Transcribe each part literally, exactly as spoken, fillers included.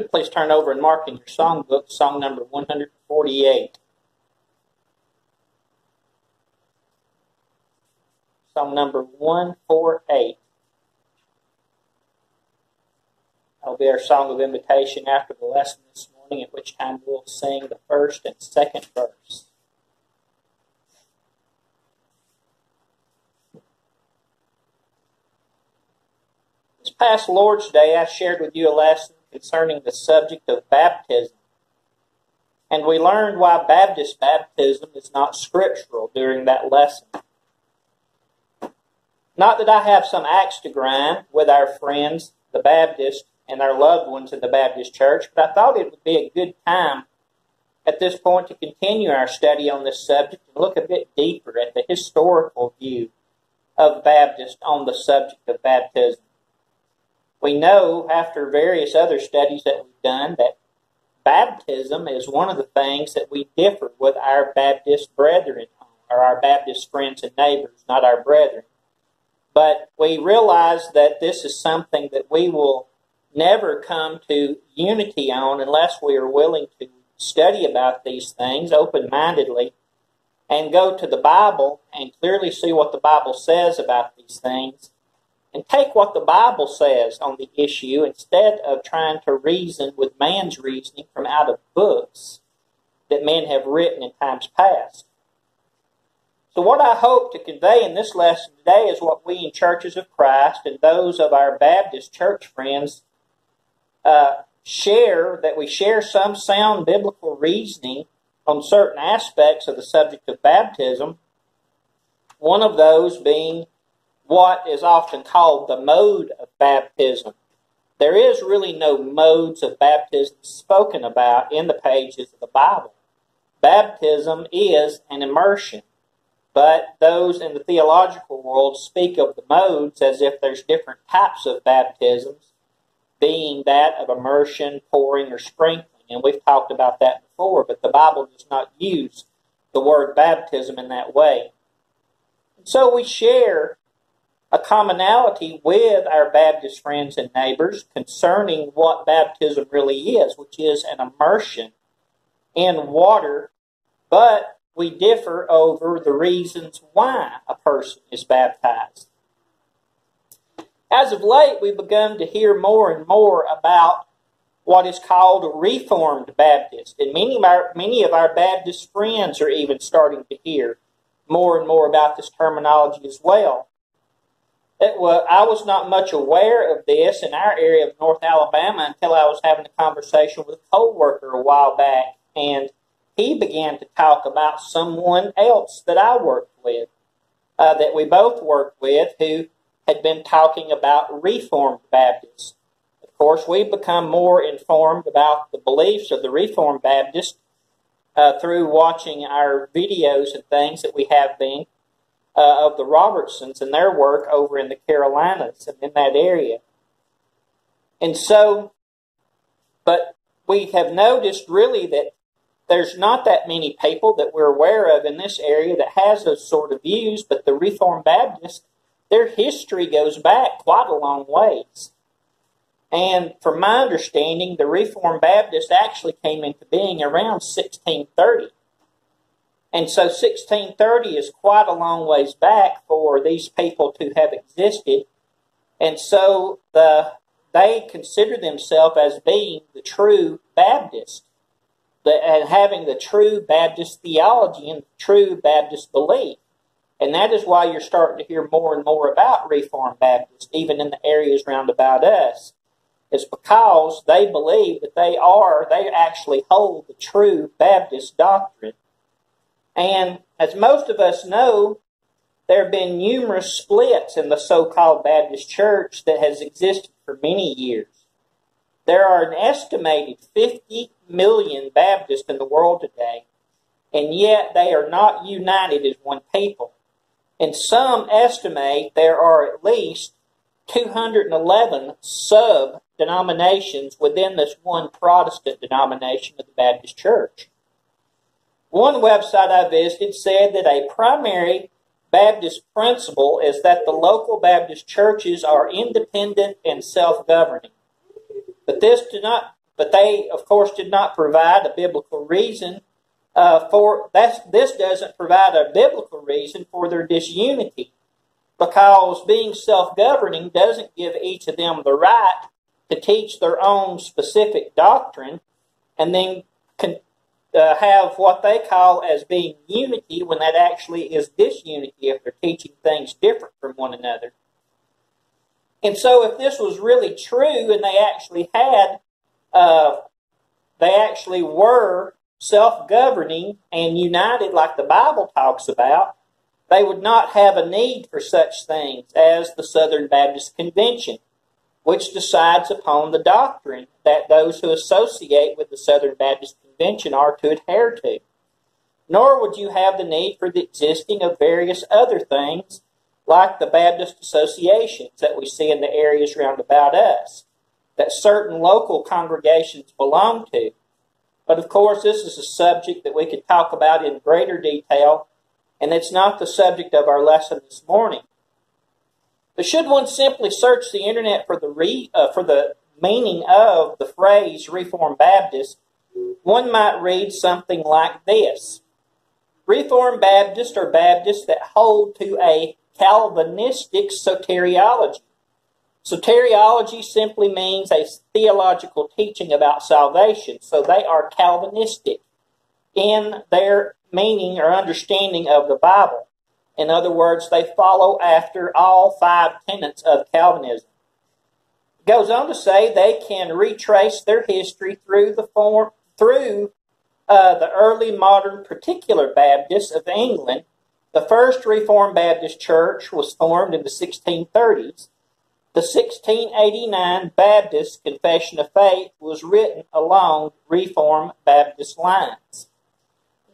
good, please turn over and mark in your songbook, song number one hundred forty-eight. Song number one forty-eight. That will be our song of invitation after the lesson this morning, at which time we'll sing the first and second verse. This past Lord's Day, I shared with you a lesson concerning the subject of baptism, and we learned why Baptist baptism is not scriptural during that lesson. Not that I have some axe to grind with our friends, the Baptists, and our loved ones in the Baptist Church, but I thought it would be a good time at this point to continue our study on this subject and look a bit deeper at the historical view of Baptists on the subject of baptism. We know, after various other studies that we've done, that baptism is one of the things that we differ with our Baptist brethren, or our Baptist friends and neighbors, not our brethren. But we realize that this is something that we will never come to unity on unless we are willing to study about these things open-mindedly and go to the Bible and clearly see what the Bible says about these things, and take what the Bible says on the issue instead of trying to reason with man's reasoning from out of books that men have written in times past. So what I hope to convey in this lesson today is what we in Churches of Christ and those of our Baptist church friends uh, share, that we share some sound biblical reasoning on certain aspects of the subject of baptism, one of those being what is often called the mode of baptism. There is really no modes of baptism spoken about in the pages of the Bible. Baptism is an immersion, but those in the theological world speak of the modes as if there's different types of baptisms, being that of immersion, pouring, or sprinkling, and we've talked about that before, but the Bible does not use the word baptism in that way. And so we share a commonality with our Baptist friends and neighbors concerning what baptism really is, which is an immersion in water, but we differ over the reasons why a person is baptized. As of late, we've begun to hear more and more about what is called Reformed Baptists, and many of our, many of our Baptist friends are even starting to hear more and more about this terminology as well. It was, I was not much aware of this in our area of North Alabama until I was having a conversation with a co-worker a while back, and he began to talk about someone else that I worked with, uh, that we both worked with, who had been talking about Reformed Baptists. Of course, we've become more informed about the beliefs of the Reformed Baptists uh, through watching our videos and things that we have been Uh, of the Robertsons and their work over in the Carolinas and in that area. And so, but we have noticed really that there's not that many people that we're aware of in this area that has those sort of views, but the Reformed Baptists, their history goes back quite a long ways. And from my understanding, the Reformed Baptists actually came into being around sixteen thirty. And so sixteen thirty is quite a long ways back for these people to have existed. And so the, they consider themselves as being the true Baptist, the, and having the true Baptist theology and the true Baptist belief. And that is why you're starting to hear more and more about Reformed Baptists, even in the areas round about us. It's because they believe that they are, they actually hold the true Baptist doctrine. And as most of us know, there have been numerous splits in the so-called Baptist church that has existed for many years. There are an estimated fifty million Baptists in the world today, and yet they are not united as one people. And some estimate there are at least two hundred eleven sub-denominations within this one Protestant denomination of the Baptist church. One website I visited said that a primary Baptist principle is that the local Baptist churches are independent and self-governing. But this do not But they, of course, did not provide a biblical reason uh, for that's, this doesn't provide a biblical reason for their disunity, because being self-governing doesn't give each of them the right to teach their own specific doctrine and then con, uh, have what they call as being unity when that actually is disunity if they're teaching things different from one another. And so if this was really true and they actually had Uh, they actually were self-governing and united like the Bible talks about, they would not have a need for such things as the Southern Baptist Convention, which decides upon the doctrine that those who associate with the Southern Baptist Convention are to adhere to. Nor would you have the need for the existing of various other things like the Baptist associations that we see in the areas round about us, that certain local congregations belong to. But of course, this is a subject that we could talk about in greater detail, and it's not the subject of our lesson this morning. But should one simply search the internet for the, re, uh, for the meaning of the phrase Reformed Baptist, one might read something like this: Reformed Baptists are Baptists that hold to a Calvinistic soteriology. Soteriology simply means a theological teaching about salvation, so they are Calvinistic in their meaning or understanding of the Bible. In other words, they follow after all five tenets of Calvinism. It goes on to say they can retrace their history through the form through uh, the early modern particular Baptists of England. The first Reformed Baptist Church was formed in the sixteen thirties. The sixteen eighty-nine Baptist Confession of Faith was written along Reformed Baptist lines.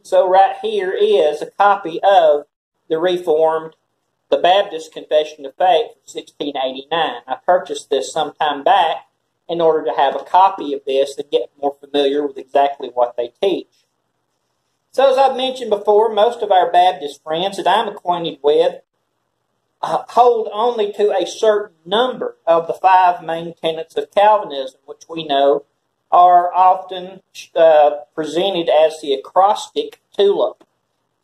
So right here is a copy of the Reformed, the Baptist Confession of Faith from sixteen eighty-nine. I purchased this some time back in order to have a copy of this and get more familiar with exactly what they teach. So as I've mentioned before, most of our Baptist friends that I'm acquainted with hold only to a certain number of the five main tenets of Calvinism, which we know are often uh, presented as the acrostic TULIP,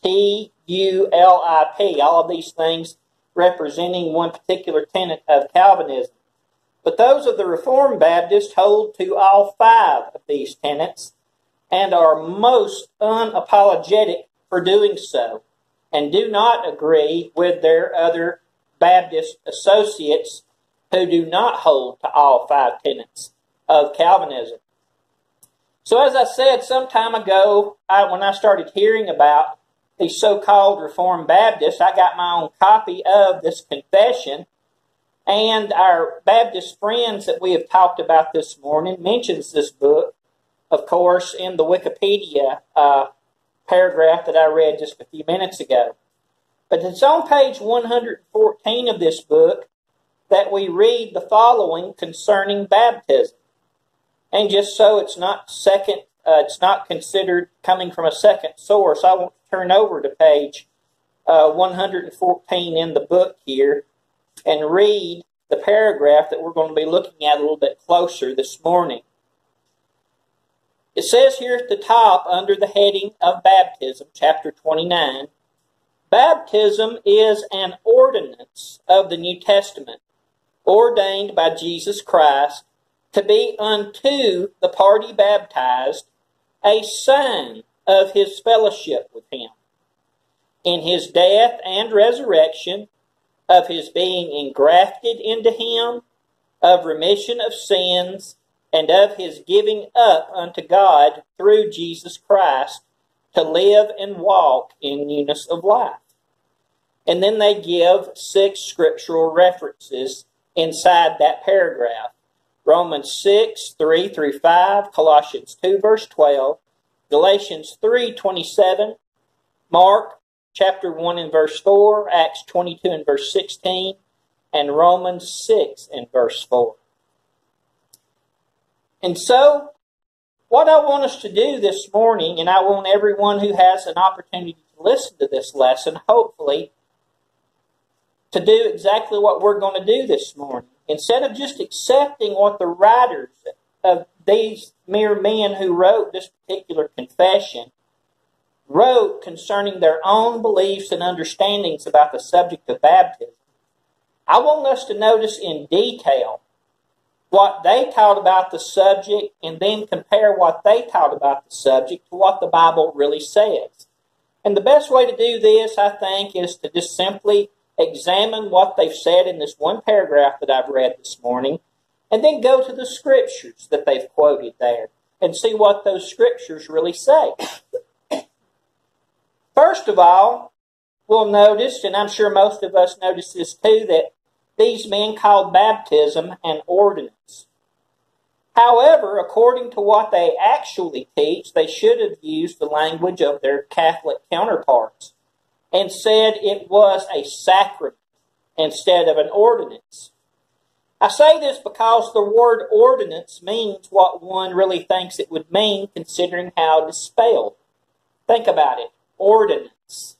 T U L I P, all of these things representing one particular tenet of Calvinism. But those of the Reformed Baptists hold to all five of these tenets and are most unapologetic for doing so, and do not agree with their other Baptist associates who do not hold to all five tenets of Calvinism. So as I said some time ago, I, when I started hearing about the so-called Reformed Baptists, I got my own copy of this confession, and our Baptist friends that we have talked about this morning mentions this book, of course, in the Wikipedia uh, paragraph that I read just a few minutes ago. But it's on page one hundred fourteen of this book that we read the following concerning baptism. And just so it's not second, uh, it's not considered coming from a second source, I want to turn over to page uh, one hundred fourteen in the book here and read the paragraph that we're going to be looking at a little bit closer this morning. It says here at the top, under the heading of Baptism, chapter twenty-nine, Baptism is an ordinance of the New Testament, ordained by Jesus Christ, to be unto the party baptized, a sign of his fellowship with him, in his death and resurrection, of his being engrafted into him, of remission of sins, and of his giving up unto God through Jesus Christ to live and walk in newness of life. And then they give six scriptural references inside that paragraph: Romans six, three through five, Colossians two, verse twelve, Galatians three, twenty-seven, Mark chapter one and verse four, Acts twenty-two and verse sixteen, and Romans six and verse four. And so, what I want us to do this morning, and I want everyone who has an opportunity to listen to this lesson, hopefully, to do exactly what we're going to do this morning. Instead of just accepting what the writers of these mere men who wrote this particular confession wrote concerning their own beliefs and understandings about the subject of baptism, I want us to notice in detail what they taught about the subject and then compare what they taught about the subject to what the Bible really says. And the best way to do this, I think, is to just simply examine what they've said in this one paragraph that I've read this morning, and then go to the scriptures that they've quoted there and see what those scriptures really say. First of all, we'll notice, and I'm sure most of us notice this too, that these men called baptism an ordinance. However, according to what they actually teach, they should have used the language of their Catholic counterparts and said it was a sacrament instead of an ordinance. I say this because the word ordinance means what one really thinks it would mean considering how it is spelled. Think about it. Ordinance.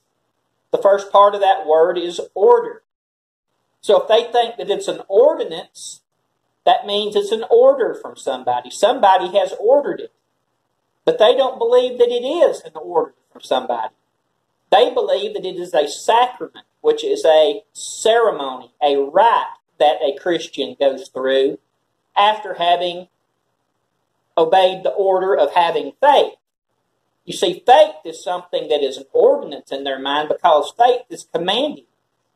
The first part of that word is order. So if they think that it's an ordinance, that means it's an order from somebody. Somebody has ordered it. But they don't believe that it is an order from somebody. They believe that it is a sacrament, which is a ceremony, a rite that a Christian goes through after having obeyed the order of having faith. You see, faith is something that is an ordinance in their mind because faith is commanding.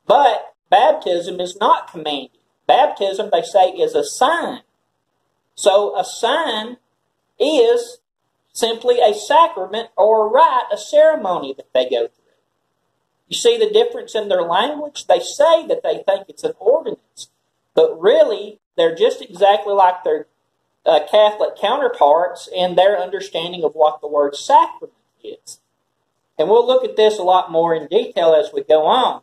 But baptism is not commanded. Baptism, they say, is a sign. So a sign is simply a sacrament or a rite, a ceremony that they go through. You see the difference in their language? They say that they think it's an ordinance, but really they're just exactly like their uh, Catholic counterparts in their understanding of what the word sacrament is. And we'll look at this a lot more in detail as we go on.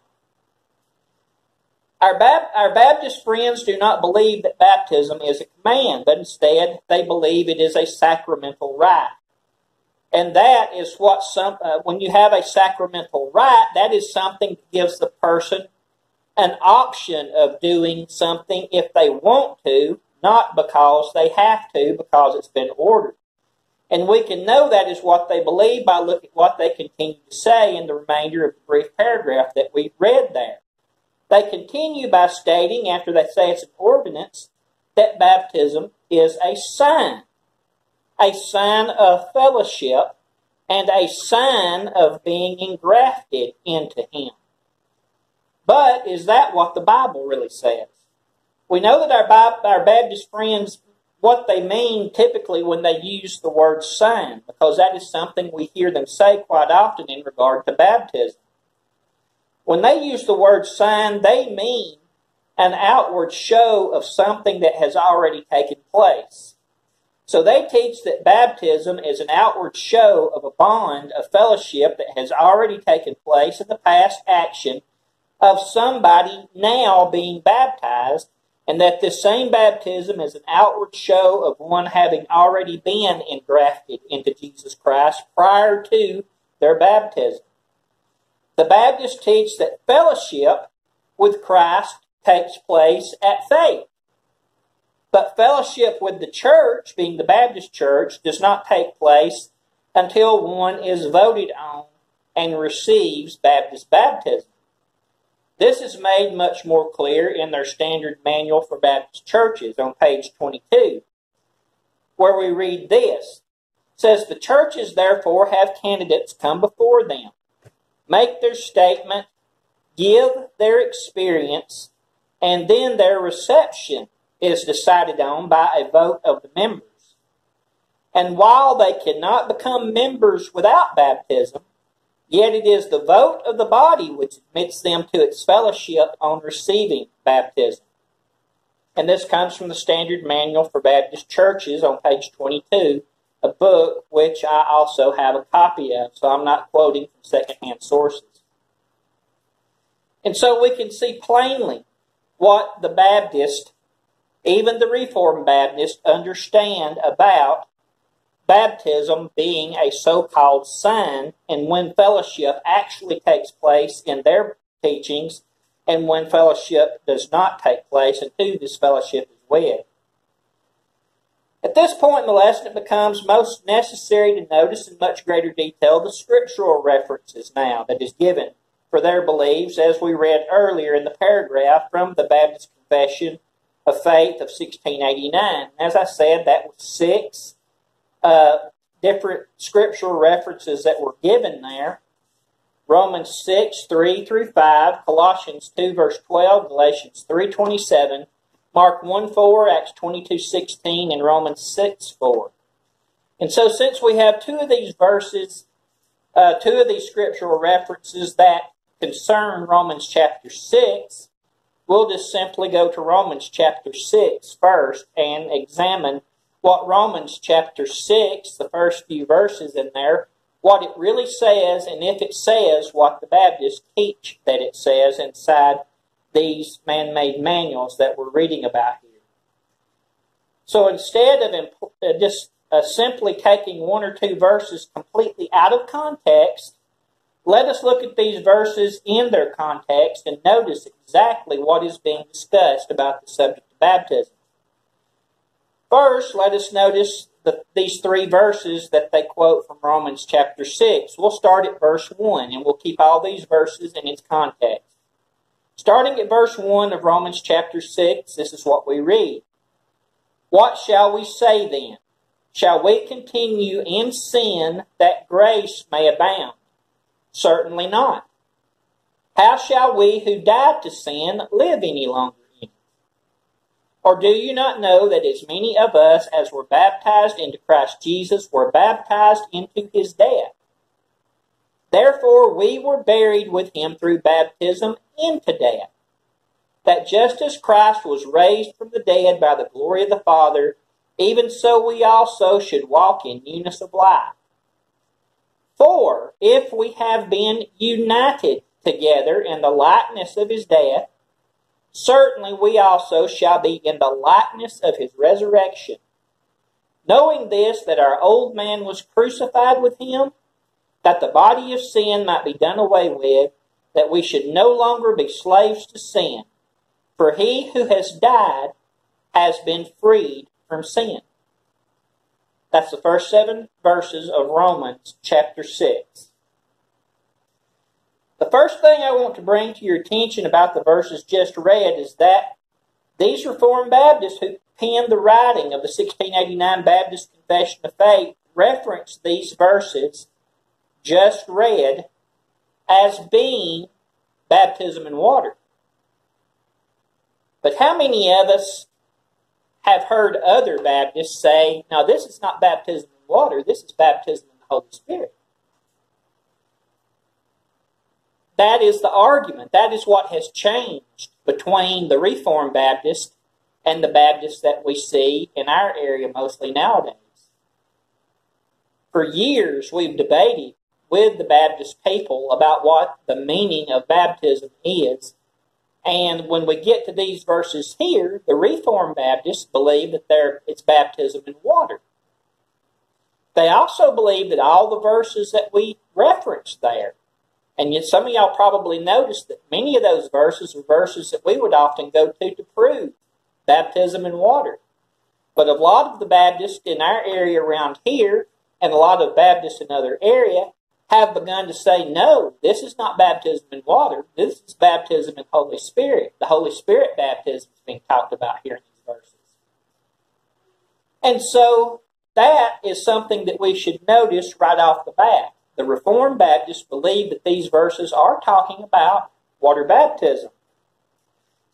Our, Bab- our Baptist friends do not believe that baptism is a command, but instead they believe it is a sacramental rite. And that is what some, uh, when you have a sacramental rite, that is something that gives the person an option of doing something if they want to, not because they have to, because it's been ordered. And we can know that is what they believe by looking at what they continue to say in the remainder of the brief paragraph that we read there. They continue by stating, after they say it's an ordinance, that baptism is a sign. A sign of fellowship, and a sign of being engrafted into Him. But is that what the Bible really says? We know that our, Bible, our Baptist friends, what they mean typically when they use the word sign, because that is something we hear them say quite often in regard to baptism. When they use the word sign, they mean an outward show of something that has already taken place. So they teach that baptism is an outward show of a bond of fellowship that has already taken place in the past action of somebody now being baptized, and that this same baptism is an outward show of one having already been engrafted into Jesus Christ prior to their baptism. The Baptists teach that fellowship with Christ takes place at faith. But fellowship with the church, being the Baptist church, does not take place until one is voted on and receives Baptist baptism. This is made much more clear in their standard manual for Baptist churches on page twenty-two, where we read this. It says, "The churches therefore have candidates come before them, make their statement, give their experience, and then their reception is decided on by a vote of the members. And while they cannot become members without baptism, yet it is the vote of the body which admits them to its fellowship on receiving baptism." And this comes from the Standard Manual for Baptist Churches on page twenty-two, a book which I also have a copy of, so I'm not quoting from secondhand sources. And so we can see plainly what the Baptist, even the Reformed Baptists, understand about baptism being a so-called sign and when fellowship actually takes place in their teachings and when fellowship does not take place and who this fellowship is with. At this point in the lesson, it becomes most necessary to notice in much greater detail the scriptural references now that is given for their beliefs, as we read earlier in the paragraph from the Baptist Confession of Faith of sixteen eighty-nine. As I said, that was six uh, different scriptural references that were given there. Romans six, three through five, Colossians two, verse twelve, Galatians three, twenty-seven, Mark one, four, Acts twenty-two, sixteen, and Romans six, four. And so since we have two of these verses, uh, two of these scriptural references that concern Romans chapter six, we'll just simply go to Romans chapter six first and examine what Romans chapter six, the first few verses in there, what it really says, and if it says what the Baptists teach that it says inside these man-made manuals that we're reading about here. So instead of imp- uh, just uh, simply taking one or two verses completely out of context, let us look at these verses in their context and notice exactly what is being discussed about the subject of baptism. First, let us notice the, these three verses that they quote from Romans chapter six. We'll start at verse one, and we'll keep all these verses in its context. Starting at verse one of Romans chapter six, this is what we read. What shall we say then? Shall we continue in sin that grace may abound? Certainly not. How shall we who died to sin live any longer in it? Or do you not know that as many of us as were baptized into Christ Jesus were baptized into his death? Therefore we were buried with him through baptism into death, that just as Christ was raised from the dead by the glory of the Father, even so we also should walk in newness of life. For if we have been united together in the likeness of his death, certainly we also shall be in the likeness of his resurrection, knowing this, that our old man was crucified with him, that the body of sin might be done away with, that we should no longer be slaves to sin. For he who has died has been freed from sin. That's the first seven verses of Romans chapter six. The first thing I want to bring to your attention about the verses just read is that these Reformed Baptists who penned the writing of the sixteen eighty-nine Baptist Confession of Faith reference these verses just read as being baptism in water. But how many of us have heard other Baptists say, no, this is not baptism in water, this is baptism in the Holy Spirit? That is the argument. That is what has changed between the Reformed Baptist and the Baptist that we see in our area mostly nowadays. For years, we've debated with the Baptist people about what the meaning of baptism is. And when we get to these verses here, the Reformed Baptists believe that they're, it's baptism in water. They also believe that all the verses that we reference there, and yet some of y'all probably noticed that many of those verses are verses that we would often go to to prove baptism in water. But a lot of the Baptists in our area around here, and a lot of Baptists in other areas, have begun to say, no, this is not baptism in water. This is baptism in Holy Spirit. The Holy Spirit baptism is being talked about here in these verses. And so that is something that we should notice right off the bat. The Reformed Baptists believe that these verses are talking about water baptism.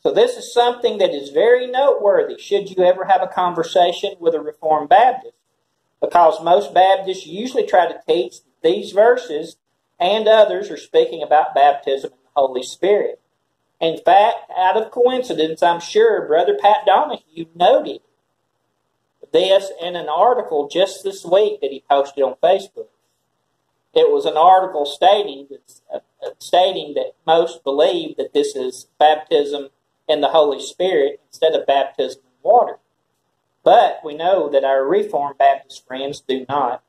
So this is something that is very noteworthy should you ever have a conversation with a Reformed Baptist, because most Baptists usually try to teach these verses and others are speaking about baptism in the Holy Spirit. In fact, out of coincidence, I'm sure Brother Pat Donahue noted this in an article just this week that he posted on Facebook. It was an article stating that, uh, stating that most believe that this is baptism in the Holy Spirit instead of baptism in water. But we know that our Reformed Baptist friends do not.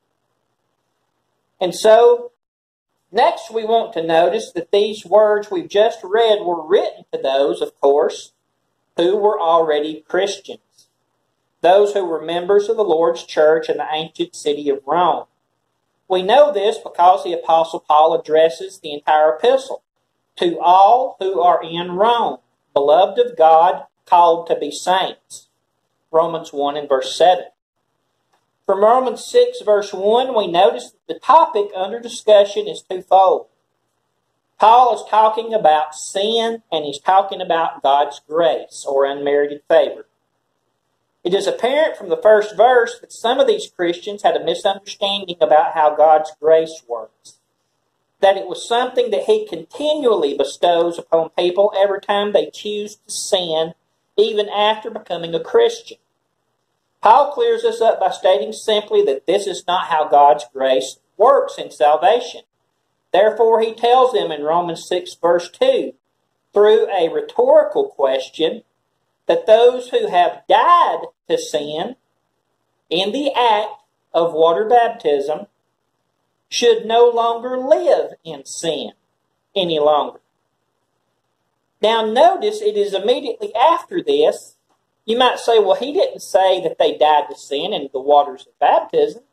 And so, next we want to notice that these words we've just read were written to those, of course, who were already Christians. those who were members of the Lord's church in the ancient city of Rome. We know this because the Apostle Paul addresses the entire epistle. To all who are in Rome, beloved of God, called to be saints. Romans one and verse seven. From Romans six verse one, we notice that the topic under discussion is twofold. Paul is talking about sin, and he's talking about God's grace, or unmerited favor. It is apparent from the first verse that some of these Christians had a misunderstanding about how God's grace works, that it was something that he continually bestows upon people every time they choose to sin, even after becoming a Christian. Paul clears this up by stating simply that this is not how God's grace works in salvation. Therefore, he tells them in Romans six verse two, through a rhetorical question, that those who have died to sin in the act of water baptism should no longer live in sin any longer. Now notice it is immediately after this. You might say, well, he didn't say that they died to sin in the waters of baptism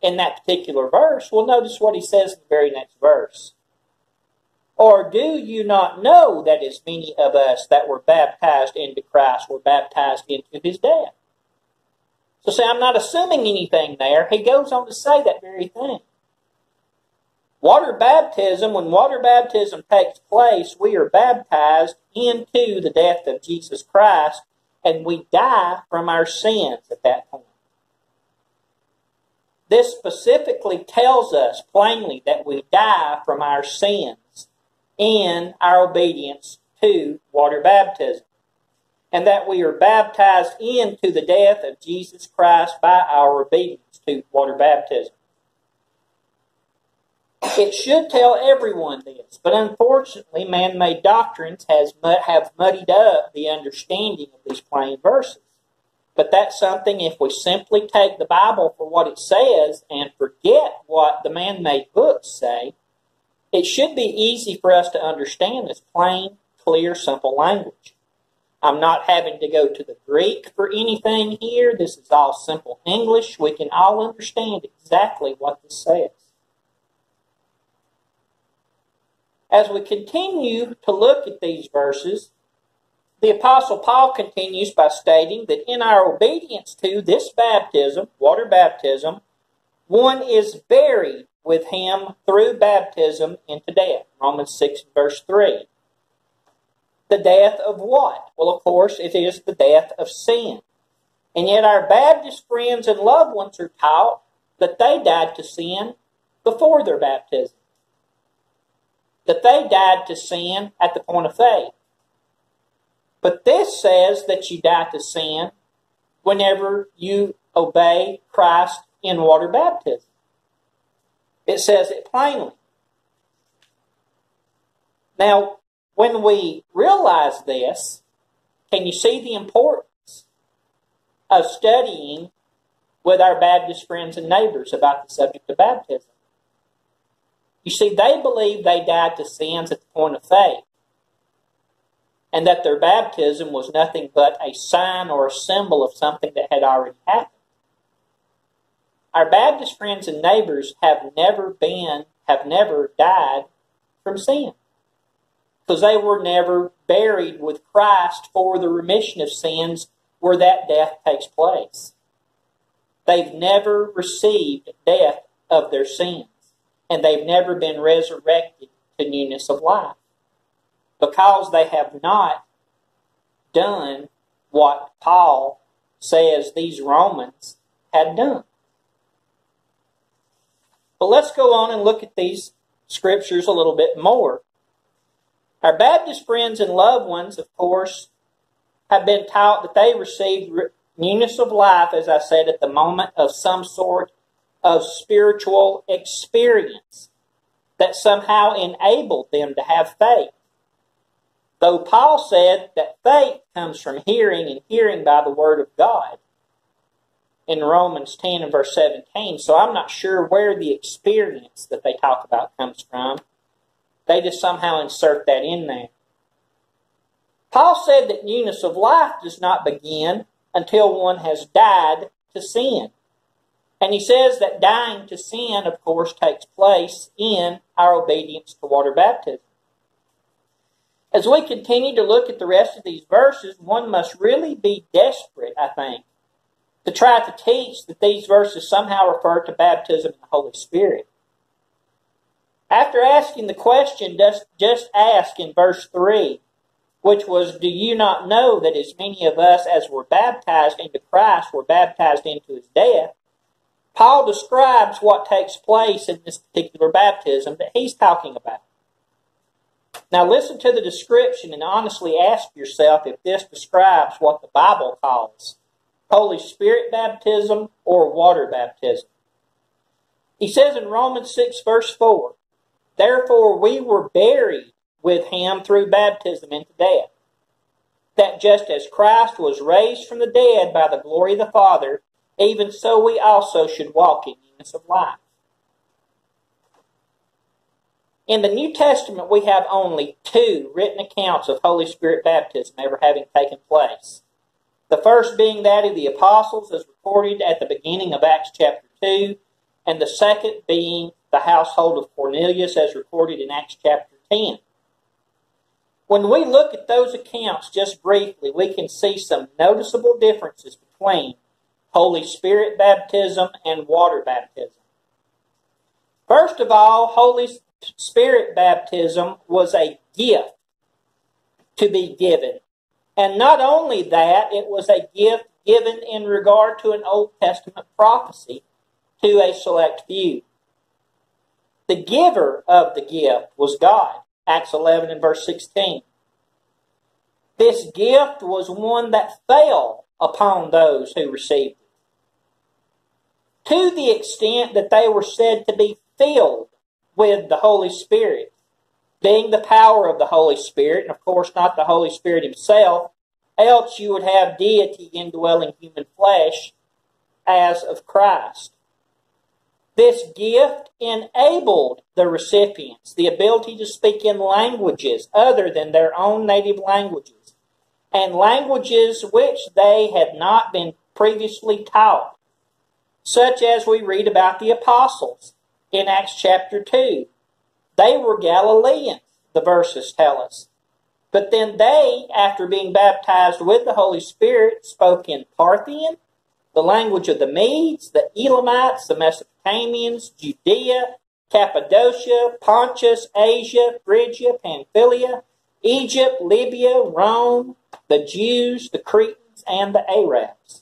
in that particular verse. Well, notice what he says in the very next verse. Or do you not know that as many of us that were baptized into Christ were baptized into his death? So see, I'm not assuming anything there. He goes on to say that very thing. Water baptism, when water baptism takes place, we are baptized into the death of Jesus Christ, and we die from our sins at that point. This specifically tells us plainly that we die from our sins in our obedience to water baptism, and that we are baptized into the death of Jesus Christ by our obedience to water baptism. It should tell everyone this, but unfortunately, man-made doctrines has have muddied up the understanding of these plain verses. But that's something, if we simply take the Bible for what it says and forget what the man-made books say, it should be easy for us to understand this plain, clear, simple language. I'm not having to go to the Greek for anything here. This is all simple English. We can all understand exactly what this says. As we continue to look at these verses, the Apostle Paul continues by stating that in our obedience to this baptism, water baptism, one is buried with him through baptism into death. Romans six verse three. The death of what? Well, of course, it is the death of sin. And yet our Baptist friends and loved ones are taught that they died to sin before their baptism, that they died to sin at the point of faith. But this says that you die to sin whenever you obey Christ in water baptism. It says it plainly. Now, when we realize this, can you see the importance of studying with our Baptist friends and neighbors about the subject of baptism? You see, they believe they died to sins at the point of faith, and that their baptism was nothing but a sign or a symbol of something that had already happened. Our Baptist friends and neighbors have never been, have never died from sin, because they were never buried with Christ for the remission of sins where that death takes place. They've never received death of their sins, and they've never been resurrected to newness of life, because they have not done what Paul says these Romans had done. But let's go on and look at these scriptures a little bit more. Our Baptist friends and loved ones, of course, have been taught that they received newness of life, as I said, at the moment of some sort of spiritual experience that somehow enabled them to have faith. Though Paul said that faith comes from hearing, and hearing by the word of God in Romans ten and verse seventeen, so I'm not sure where the experience that they talk about comes from. They just somehow insert that in there. Paul said that newness of life does not begin until one has died to sin. And he says that dying to sin, of course, takes place in our obedience to water baptism. As we continue to look at the rest of these verses, one must really be desperate, I think, to try to teach that these verses somehow refer to baptism in the Holy Spirit. After asking the question, just ask in verse three, which was, do you not know that as many of us as were baptized into Christ were baptized into his death? Paul describes what takes place in this particular baptism that he's talking about. Now listen to the description and honestly ask yourself if this describes what the Bible calls Holy Spirit baptism or water baptism. He says in Romans six verse four, therefore we were buried with him through baptism into death, that just as Christ was raised from the dead by the glory of the Father, even so we also should walk in newness of life. In the New Testament, we have only two written accounts of Holy Spirit baptism ever having taken place. The first being that of the apostles, as recorded at the beginning of Acts chapter two, and the second being the household of Cornelius, as recorded in Acts chapter ten. When we look at those accounts just briefly, we can see some noticeable differences between Holy Spirit baptism and water baptism. First of all, Holy Spirit baptism was a gift to be given. And not only that, it was a gift given in regard to an Old Testament prophecy to a select few. The giver of the gift was God, Acts eleven and verse sixteen. This gift was one that fell upon those who received it, to the extent that they were said to be filled with the Holy Spirit, being the power of the Holy Spirit, and of course not the Holy Spirit himself, else you would have deity indwelling human flesh as of Christ. This gift enabled the recipients the ability to speak in languages other than their own native languages, and languages which they had not been previously taught, such as we read about the apostles in Acts chapter two. They were Galileans, the verses tell us. But then they, after being baptized with the Holy Spirit, spoke in Parthian, the language of the Medes, the Elamites, the Mesopotamians, Judea, Cappadocia, Pontus, Asia, Phrygia, Pamphylia, Egypt, Libya, Rome, the Jews, the Cretans, and the Arabs.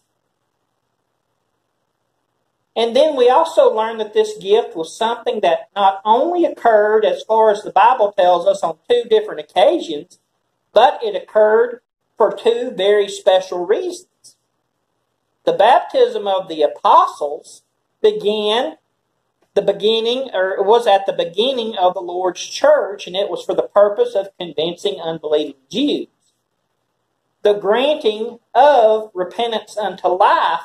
And then we also learn that this gift was something that not only occurred, as far as the Bible tells us, on two different occasions, but it occurred for two very special reasons. The baptism of the apostles began the beginning, or was at the beginning of the Lord's church, and it was for the purpose of convincing unbelieving Jews. The granting of repentance unto life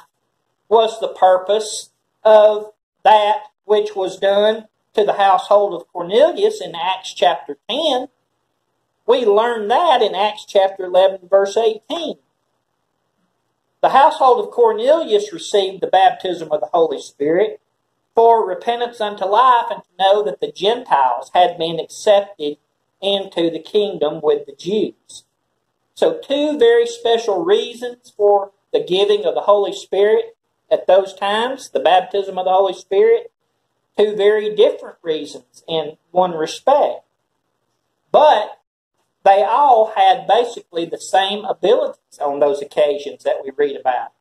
was the purpose of that which was done to the household of Cornelius in Acts chapter ten. We learn that in Acts chapter eleven, verse eighteen. The household of Cornelius received the baptism of the Holy Spirit for repentance unto life and to know that the Gentiles had been accepted into the kingdom with the Jews. So two very special reasons for the giving of the Holy Spirit at those times, the baptism of the Holy Spirit, two very different reasons in one respect. But they all had basically the same abilities on those occasions that we read about.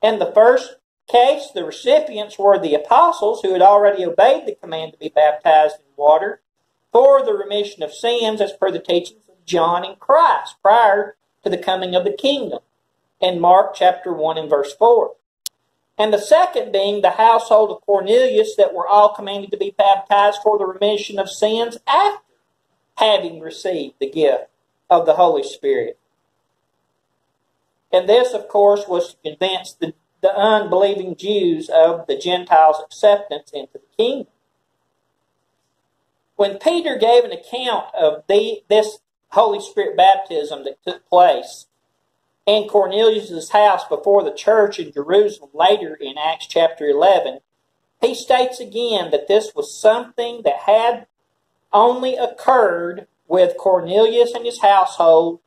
In the first case, the recipients were the apostles who had already obeyed the command to be baptized in water for the remission of sins as per the teachings of John and Christ prior to the coming of the kingdom in Mark chapter one and verse four. And the second being the household of Cornelius that were all commanded to be baptized for the remission of sins after having received the gift of the Holy Spirit. And this, of course, was to convince the, the unbelieving Jews of the Gentiles' acceptance into the kingdom. When Peter gave an account of the, this Holy Spirit baptism that took place, in Cornelius' house before the church in Jerusalem later in Acts chapter eleven, he states again that this was something that had only occurred with Cornelius and his household,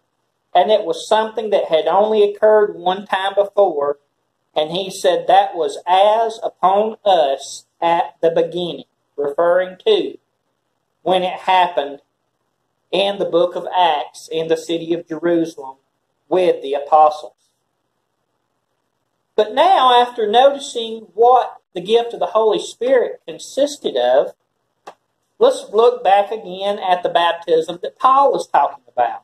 and it was something that had only occurred one time before, and he said that was as upon us at the beginning, referring to when it happened in the book of Acts in the city of Jerusalem with the apostles. But now, after noticing what the gift of the Holy Spirit consisted of, let's look back again at the baptism that Paul is talking about.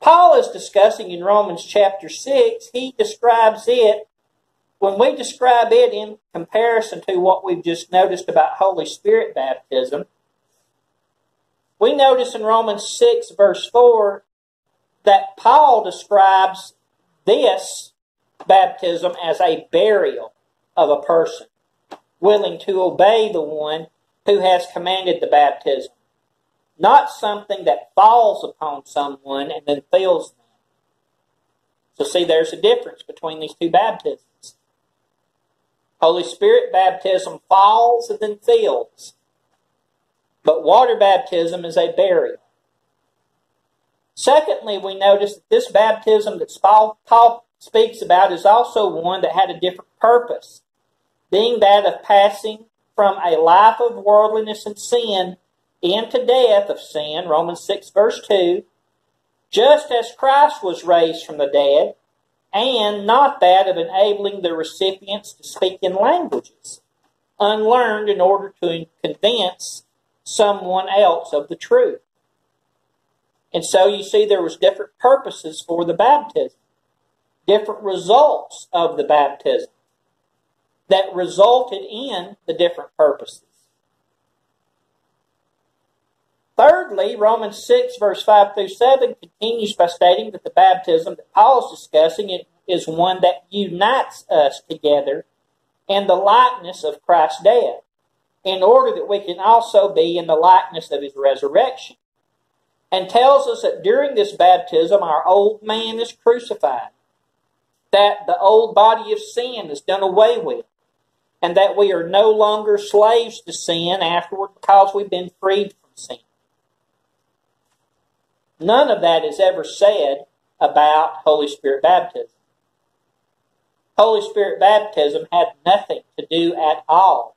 Paul is discussing in Romans chapter six, he describes it, when we describe it in comparison to what we've just noticed about Holy Spirit baptism, we notice in Romans six verse four that Paul describes this baptism as a burial of a person willing to obey the one who has commanded the baptism, not something that falls upon someone and then fills them. So see, there's a difference between these two baptisms. Holy Spirit baptism falls and then fills, but water baptism is a burial. Secondly, we notice that this baptism that Paul speaks about is also one that had a different purpose, being that of passing from a life of worldliness and sin into death of sin, Romans six verse two, just as Christ was raised from the dead, and not that of enabling the recipients to speak in languages unlearned in order to convince someone else of the truth. And so you see there was different purposes for the baptism, different results of the baptism that resulted in the different purposes. Thirdly, Romans six verse five through seven continues by stating that the baptism that Paul is discussing is one that unites us together in the likeness of Christ's death, in order that we can also be in the likeness of his resurrection, and tells us that during this baptism our old man is crucified, that the old body of sin is done away with, and that we are no longer slaves to sin afterward because we've been freed from sin. None of that is ever said about Holy Spirit baptism. Holy Spirit baptism had nothing to do at all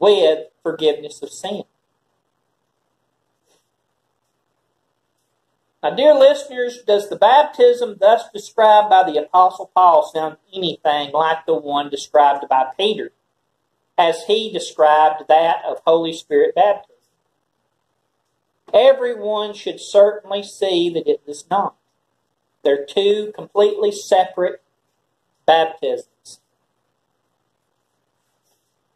with forgiveness of sin. Now, dear listeners, does the baptism thus described by the Apostle Paul sound anything like the one described by Peter, as he described that of Holy Spirit baptism? Everyone should certainly see that it does not. They're two completely separate baptisms.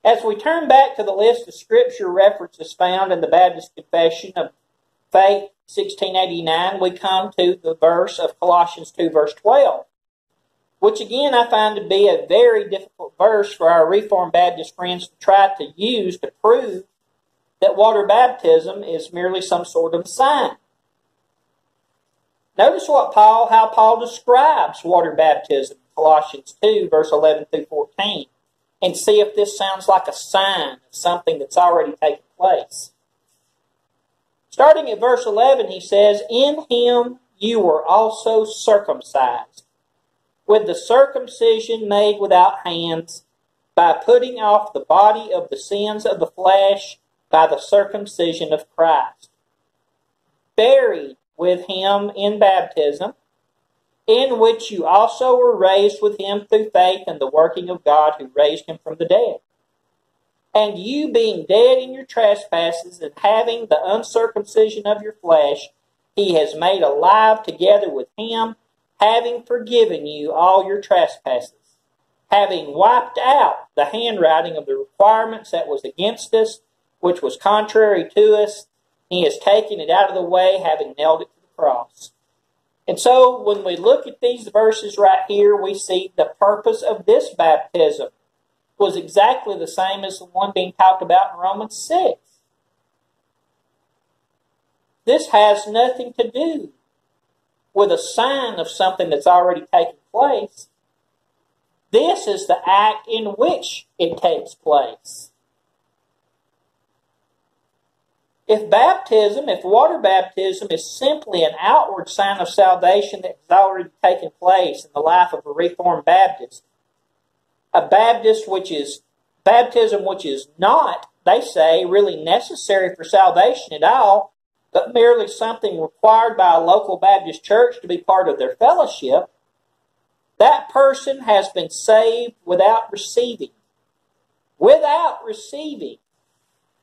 As we turn back to the list of scripture references found in the Baptist Confession of Faith sixteen eighty-nine, we come to the verse of Colossians two verse twelve, which again I find to be a very difficult verse for our Reformed Baptist friends to try to use to prove that water baptism is merely some sort of sign. Notice what Paul, how Paul describes water baptism in Colossians two verse eleven through fourteen. And see if this sounds like a sign of something that's already taken place. Starting at verse eleven, he says, "In him you were also circumcised, with the circumcision made without hands, by putting off the body of the sins of the flesh by the circumcision of Christ, buried with him in baptism, in which you also were raised with him through faith in the working of God who raised him from the dead. And you being dead in your trespasses and having the uncircumcision of your flesh, he has made alive together with him, having forgiven you all your trespasses, having wiped out the handwriting of the requirements that was against us, which was contrary to us. He has taken it out of the way, having nailed it to the cross." And so when we look at these verses right here, we see the purpose of this baptism was exactly the same as the one being talked about in Romans six. This has nothing to do with a sign of something that's already taken place, this is the act in which it takes place. If baptism, if water baptism is simply an outward sign of salvation that has already taken place in the life of a Reformed Baptist, a Baptist which is baptism which is not, they say, really necessary for salvation at all, but merely something required by a local Baptist church to be part of their fellowship, that person has been saved without receiving, without receiving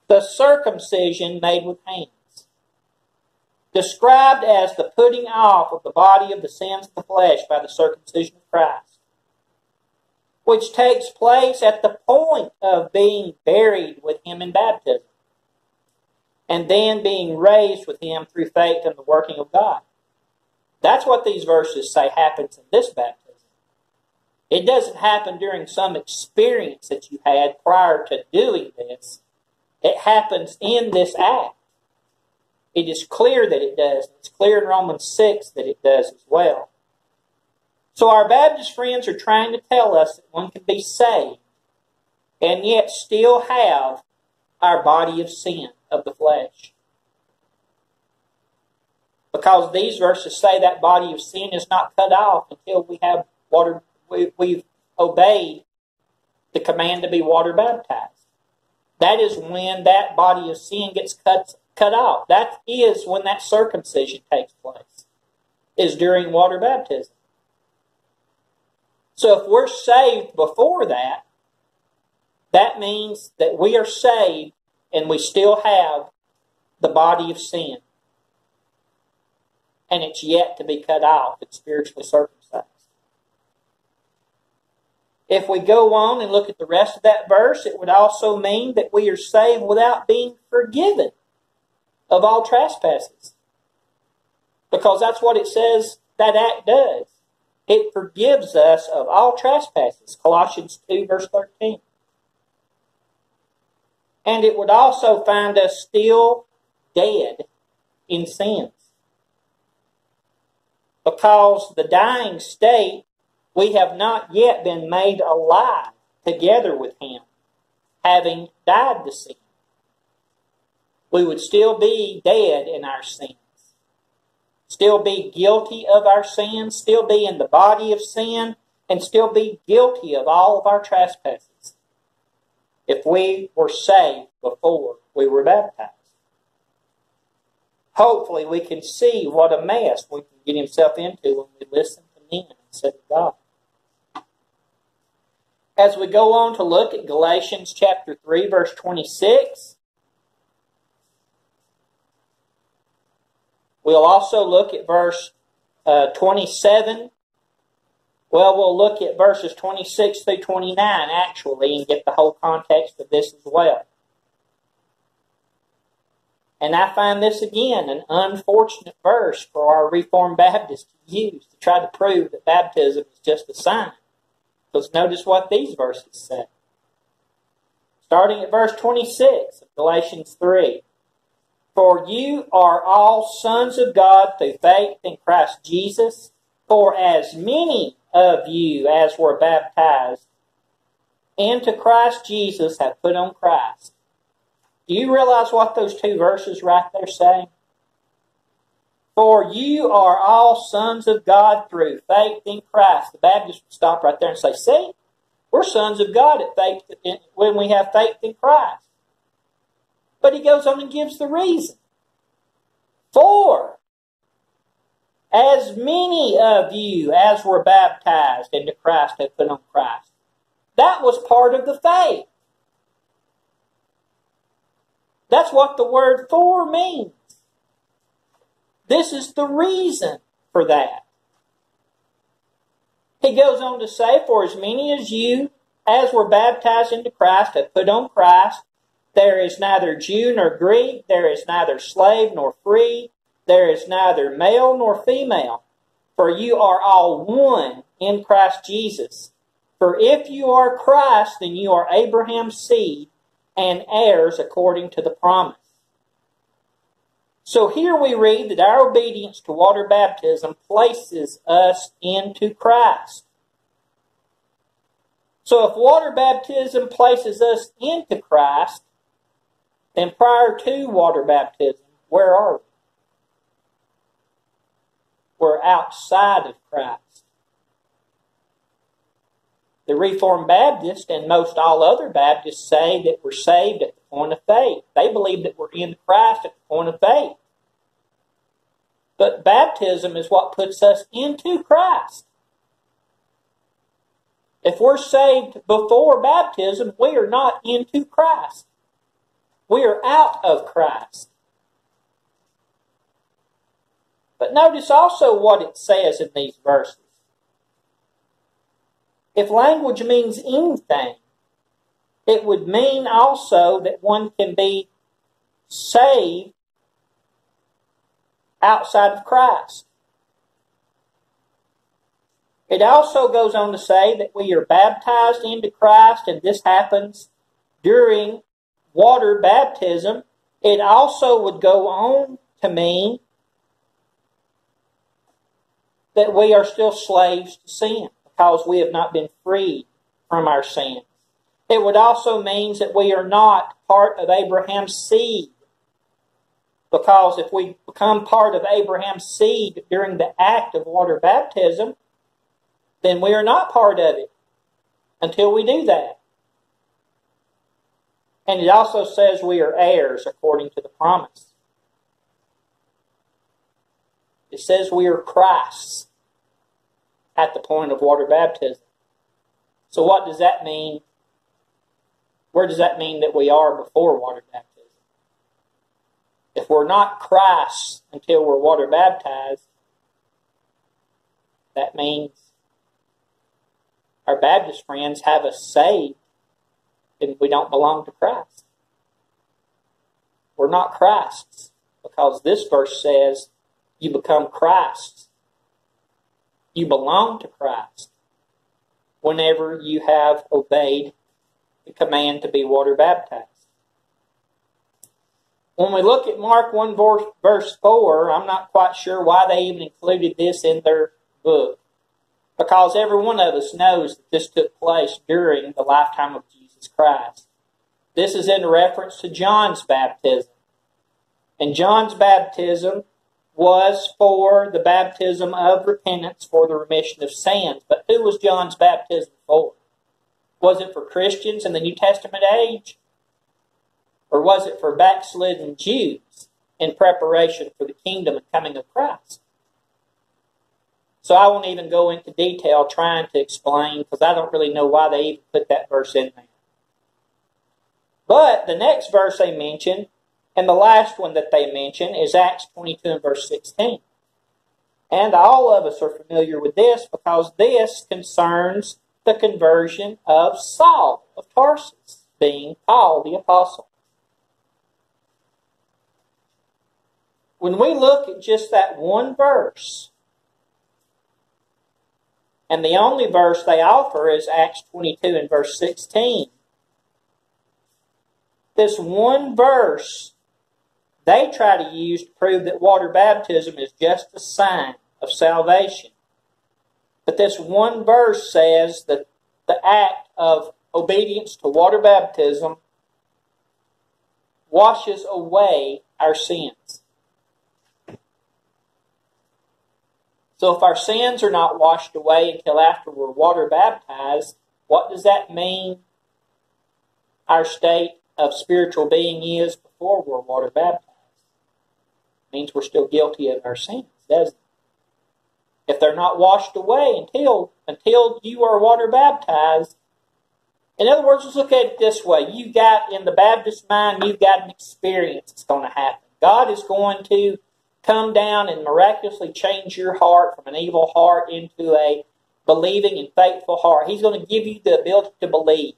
the circumcision made with hands, described as the putting off of the body of the sins of the flesh by the circumcision of Christ, which takes place at the point of being buried with him in baptism, and then being raised with him through faith in the working of God. That's what these verses say happens in this baptism. It doesn't happen during some experience that you had prior to doing this. It happens in this act. It is clear that it does. It's clear in Romans six that it does as well. So our Baptist friends are trying to tell us that one can be saved and yet still have our body of sin, of the flesh. Because these verses say that body of sin is not cut off until we have water, we, we've obeyed the command to be water baptized. That is when that body of sin gets cut, cut off. That is when that circumcision takes place, is during water baptism. So if we're saved before that, that means that we are saved and we still have the body of sin. And it's yet to be cut off. It's spiritually circumcised. If we go on and look at the rest of that verse, it would also mean that we are saved without being forgiven of all trespasses. Because that's what it says that act does. It forgives us of all trespasses. Colossians two verse thirteen. And it would also find us still dead in sins. Because the dying state, we have not yet been made alive together with him, having died to sin. We would still be dead in our sins, still be guilty of our sins, still be in the body of sin, and still be guilty of all of our trespasses if we were saved before we were baptized. Hopefully we can see what a mess we can get himself into when we listen to men instead of God. As we go on to look at Galatians chapter three, verse twenty-six, we'll also look at verse uh, twenty-seven. Well, we'll look at verses twenty-six through twenty-nine, actually, and get the whole context of this as well. And I find this, again, an unfortunate verse for our Reformed Baptists to use to try to prove that baptism is just a sign. Because notice what these verses say. Starting at verse twenty-six of Galatians three. For you are all sons of God through faith in Christ Jesus. For as many of you as were baptized into Christ Jesus have put on Christ. Do you realize what those two verses right there say? For you are all sons of God through faith in Christ. The Baptists would stop right there and say, see, we're sons of God at faith in, when we have faith in Christ. But he goes on and gives the reason. For as many of you as were baptized into Christ have put on Christ. That was part of the faith. That's what the word for means. This is the reason for that. He goes on to say, for as many as you as were baptized into Christ have put on Christ, there is neither Jew nor Greek, there is neither slave nor free, there is neither male nor female, for you are all one in Christ Jesus. For if you are Christ, then you are Abraham's seed, and heirs according to the promise. So here we read that our obedience to water baptism places us into Christ. So if water baptism places us into Christ, then prior to water baptism, where are we? We're outside of Christ. The Reformed Baptist and most all other Baptists say that we're saved at the point of faith. They believe that we're in Christ at the point of faith. But baptism is what puts us into Christ. If we're saved before baptism, we are not into Christ. We are out of Christ. But notice also what it says in these verses. If language means anything, it would mean also that one can be saved outside of Christ. It also goes on to say that we are baptized into Christ, and this happens during water baptism. It also would go on to mean that we are still slaves to sin because we have not been freed from our sin. It would also mean that we are not part of Abraham's seed, because if we become part of Abraham's seed during the act of water baptism, then we are not part of it until we do that. And it also says we are heirs according to the promise. It says we are Christ's at the point of water baptism. So what does that mean? Where does that mean that we are before water baptism? If we're not Christ's until we're water baptized, that means our Baptist friends have us saved, and we don't belong to Christ. We're not Christ's, because this verse says you become Christ's. You belong to Christ whenever you have obeyed the command to be water baptized. When we look at Mark one verse four, I'm not quite sure why they even included this in their book, because every one of us knows that this took place during the lifetime of Jesus Christ. This is in reference to John's baptism. And John's baptism was for the baptism of repentance for the remission of sins. But who was John's baptism for? Was it for Christians in the New Testament age? Or was it for backslidden Jews in preparation for the kingdom and coming of Christ? So I won't even go into detail trying to explain, because I don't really know why they even put that verse in there. But the next verse they mention, and the last one that they mention, is Acts twenty-two and verse sixteen. And all of us are familiar with this, because this concerns the conversion of Saul of Tarsus, being Paul the Apostle. When we look at just that one verse, and the only verse they offer is Acts twenty-two and verse sixteen. This one verse they try to use to prove that water baptism is just a sign of salvation. But this one verse says that the act of obedience to water baptism washes away our sins. So if our sins are not washed away until after we're water baptized, what does that mean our state of spiritual being is before we're water baptized? It means we're still guilty of our sins, doesn't it? If they're not washed away until, until you are water baptized, in other words, let's look at it this way. You've got, in the Baptist mind, you've got an experience that's going to happen. God is going to come down and miraculously change your heart from an evil heart into a believing and faithful heart. He's going to give you the ability to believe.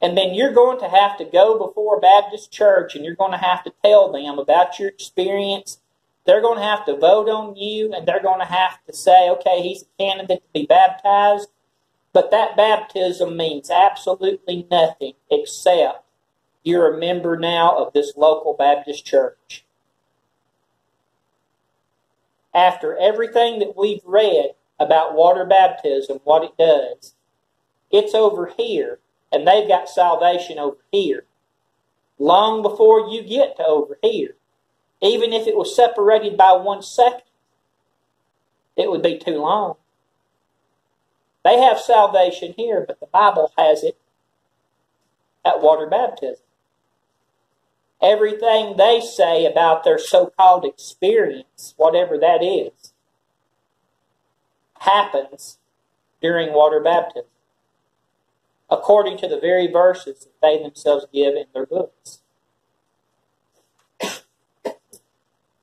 And then you're going to have to go before a Baptist church, and you're going to have to tell them about your experience. They're going to have to vote on you, and they're going to have to say, okay, he's a candidate to be baptized. But that baptism means absolutely nothing except you're a member now of this local Baptist church. after everything that we've read about water baptism, what it does, it's over here, and they've got salvation over here, long before you get to over here. Even if it was separated by one second, it would be too long. They have salvation here, but the Bible has it at water baptism. Everything they say about their so-called experience, whatever that is, happens during water baptism, according to the very verses that they themselves give in their books.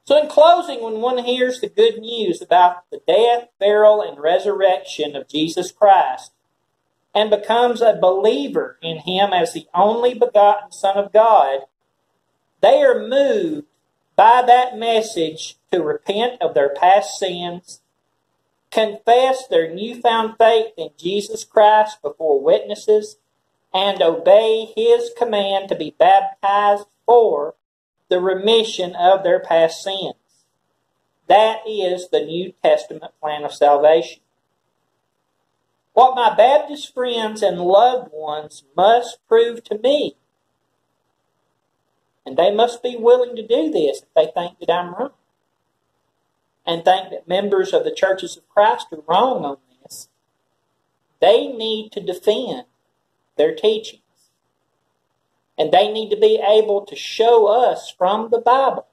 So in closing, when one hears the good news about the death, burial, and resurrection of Jesus Christ, and becomes a believer in Him as the only begotten Son of God, they are moved by that message to repent of their past sins, confess their newfound faith in Jesus Christ before witnesses, and obey His command to be baptized for the remission of their past sins. That is the New Testament plan of salvation. What my Baptist friends and loved ones must prove to me, and they must be willing to do this if they think that I'm wrong, and think that members of the churches of Christ are wrong on this, they need to defend their teachings. And they need to be able to show us from the Bible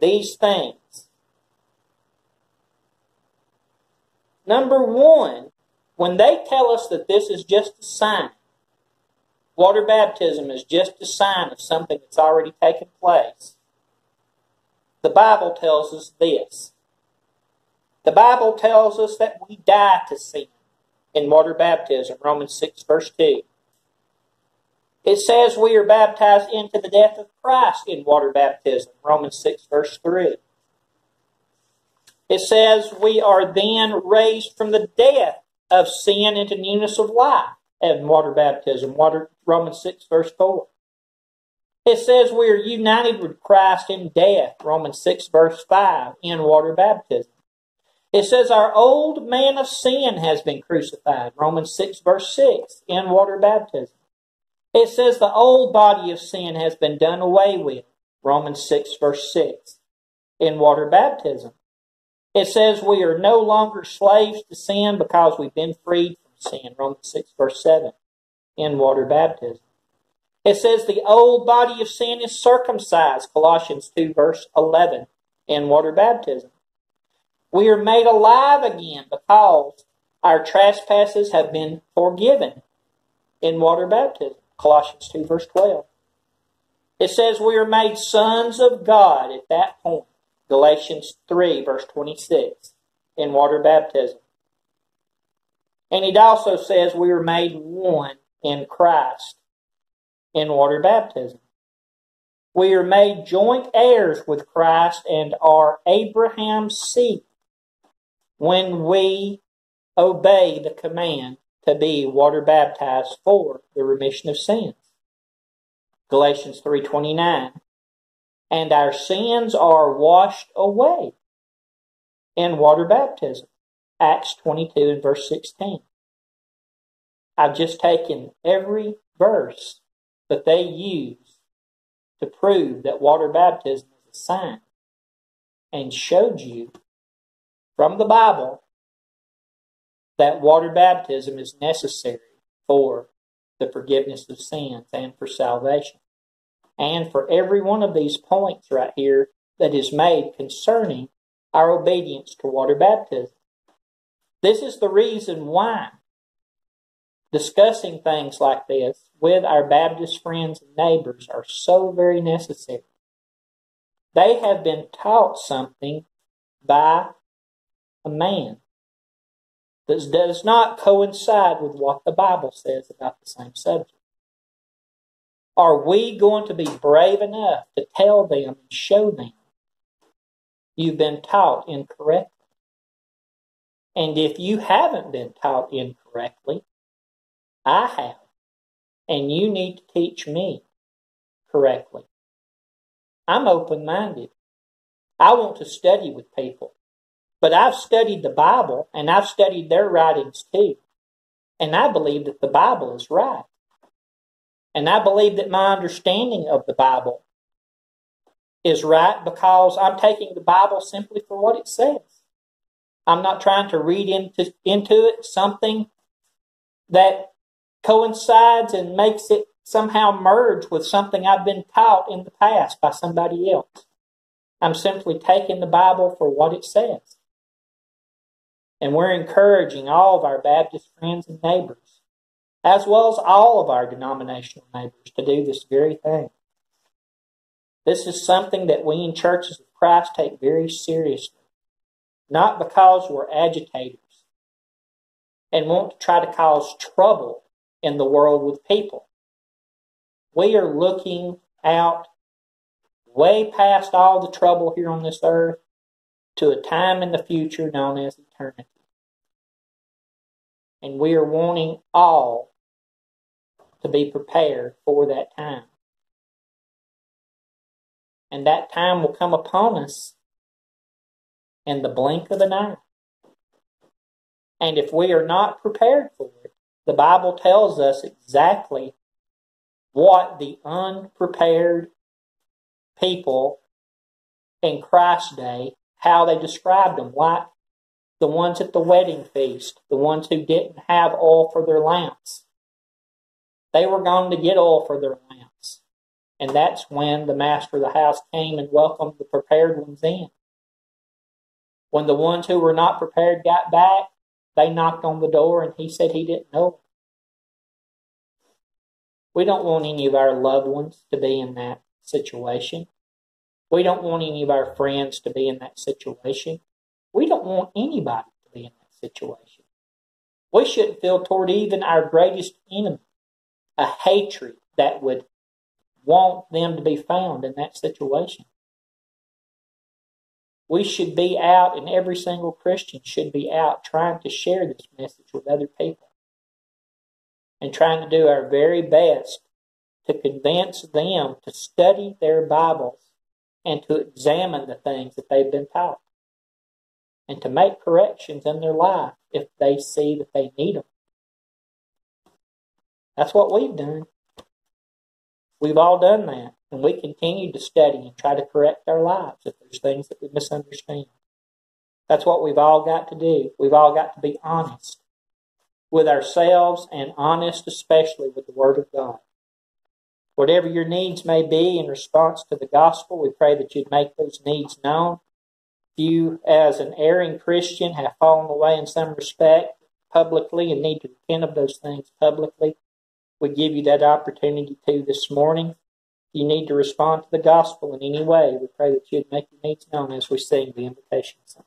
these things. Number one, when they tell us that this is just a sign, water baptism is just a sign of something that's already taken place, the Bible tells us this. The Bible tells us that we die to sin in water baptism, Romans six verse two. It says we are baptized into the death of Christ in water baptism, Romans six verse three. It says we are then raised from the death of sin into newness of life in water baptism, water, Romans six verse four. It says we are united with Christ in death, Romans six verse five, in water baptism. It says our old man of sin has been crucified, Romans six verse six, in water baptism. It says the old body of sin has been done away with, Romans six verse six, in water baptism. It says we are no longer slaves to sin because we've been freed from sin, Romans six verse seven, in water baptism. It says the old body of sin is circumcised, Colossians two verse eleven, in water baptism. We are made alive again because our trespasses have been forgiven, in water baptism. Colossians two verse twelve. It says we are made sons of God at that point. Galatians three verse twenty-six. In water baptism. And it also says we are made one in Christ. In water baptism. We are made joint heirs with Christ and are Abraham's seed when we obey the command to be water baptized for the remission of sins. Galatians three twenty-nine. And our sins are washed away in water baptism. Acts twenty-two and verse sixteen. I've just taken every verse that they use to prove that water baptism is a sign, and showed you from the Bible that water baptism is necessary for the forgiveness of sins and for salvation. And for every one of these points right here that is made concerning our obedience to water baptism. This is the reason why discussing things like this with our Baptist friends and neighbors are so very necessary. They have been taught something by a man that does not coincide with what the Bible says about the same subject. Are we going to be brave enough to tell them and show them you've been taught incorrectly? And if you haven't been taught incorrectly, I have, and you need to teach me correctly. I'm open-minded. I want to study with people. But I've studied the Bible, and I've studied their writings too. And I believe that the Bible is right. And I believe that my understanding of the Bible is right because I'm taking the Bible simply for what it says. I'm not trying to read into, into it something that coincides and makes it somehow merge with something I've been taught in the past by somebody else. I'm simply taking the Bible for what it says. And we're encouraging all of our Baptist friends and neighbors, as well as all of our denominational neighbors, to do this very thing. This is something that we in churches of Christ take very seriously, not because we're agitators and want to try to cause trouble in the world with people. We are looking out way past all the trouble here on this earth to a time in the future known as eternity. And we are wanting all to be prepared for that time. And that time will come upon us in the blink of an eye. And if we are not prepared for it, the Bible tells us exactly what the unprepared people in Christ's day, how they described them, like the ones at the wedding feast, the ones who didn't have oil for their lamps. They were going to get oil for their lamps. And that's when the master of the house came and welcomed the prepared ones in. When the ones who were not prepared got back, they knocked on the door and he said he didn't know. We don't want any of our loved ones to be in that situation. We don't want any of our friends to be in that situation. We don't want anybody to be in that situation. We shouldn't feel toward even our greatest enemy a hatred that would want them to be found in that situation. We should be out, and every single Christian should be out trying to share this message with other people and trying to do our very best to convince them to study their Bibles and to examine the things that they've been taught and to make corrections in their life if they see that they need them. That's what we've done. We've all done that. And we continue to study and try to correct our lives if there's things that we misunderstand. That's what we've all got to do. We've all got to be honest with ourselves and honest especially with the Word of God. Whatever your needs may be in response to the gospel, we pray that you'd make those needs known. If you, as an erring Christian, have fallen away in some respect publicly and need to repent of those things publicly, we give you that opportunity too this morning. You need to respond to the gospel in any way. We pray that you'd make your needs known as we sing the invitation song.